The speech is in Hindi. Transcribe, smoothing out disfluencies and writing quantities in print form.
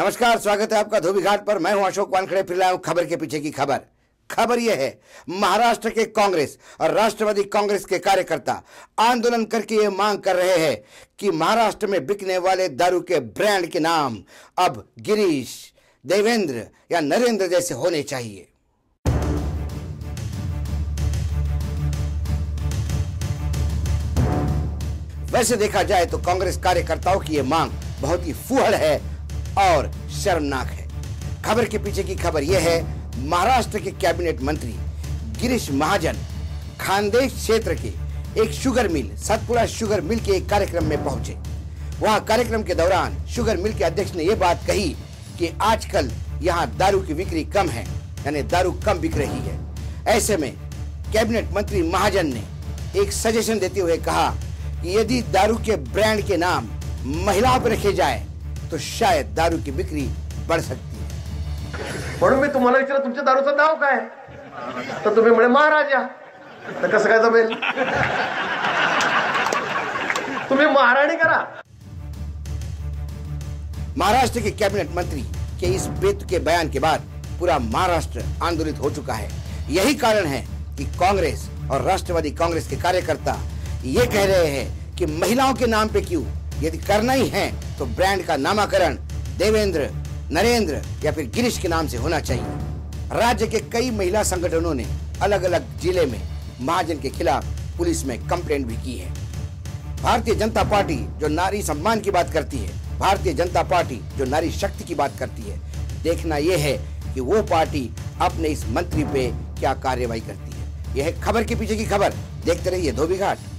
नमस्कार, स्वागत है आपका धोबीघाट पर। मैं हूं अशोक वानखड़े, फिर लाया हूं खबर के पीछे की खबर। खबर यह है, महाराष्ट्र के कांग्रेस और राष्ट्रवादी कांग्रेस के कार्यकर्ता आंदोलन करके ये मांग कर रहे हैं कि महाराष्ट्र में बिकने वाले दारू के ब्रांड के नाम अब गिरीश, देवेन्द्र या नरेन्द्र जैसे होने चाहिए। वैसे देखा जाए तो कांग्रेस कार्यकर्ताओं की ये मांग बहुत ही फूहड़ है और शर्मनाक है। खबर के पीछे की खबर यह है, महाराष्ट्र के कैबिनेट मंत्री गिरीश महाजन खानदेश क्षेत्र के एक sugar mill, Satpura sugar mill के एक कार्यक्रम में पहुंचे। वहां कार्यक्रम के दौरान शुगर मिल के अध्यक्ष ने यह बात कही कि आजकल यहां दारू की बिक्री कम है, यानी दारू कम बिक रही है। ऐसे में कैबिनेट मंत्री महाजन ने एक सजेशन देते हुए कहा कि यदि दारू के ब्रांड के नाम महिलाओं पर रखे जाए तो शायद दारू की बिक्री बढ़ सकती है। म्हणून मी तुम्हाला विचारलं, तुमच्या दारूचं नाव काय? तर तुम्ही म्हणे महाराजा। तर कसं काय जमेल? तुम्ही महाराणी करा। महाराष्ट्र के कैबिनेट मंत्री के इस बेतुके के बयान के बाद पूरा महाराष्ट्र आंदोलित हो चुका है। यही कारण है कि कांग्रेस और राष्ट्रवादी कांग्रेस के कार्यकर्ता ये कह रहे हैं कि महिलाओं के नाम पे क्यों, यदि करना ही है तो ब्रांड का नामकरण देवेंद्र, नरेंद्र या फिर गिरीश के नाम से होना चाहिए। राज्य के कई महिला संगठनों ने अलग अलग जिले में महाजन के खिलाफ पुलिस में कंप्लेंट भी की है। भारतीय जनता पार्टी जो नारी सम्मान की बात करती है, भारतीय जनता पार्टी जो नारी शक्ति की बात करती है, देखना यह है कि वो पार्टी अपने इस मंत्री पे क्या कार्रवाई करती है। यह है खबर के पीछे की खबर। देखते रहिए धोबीघाट।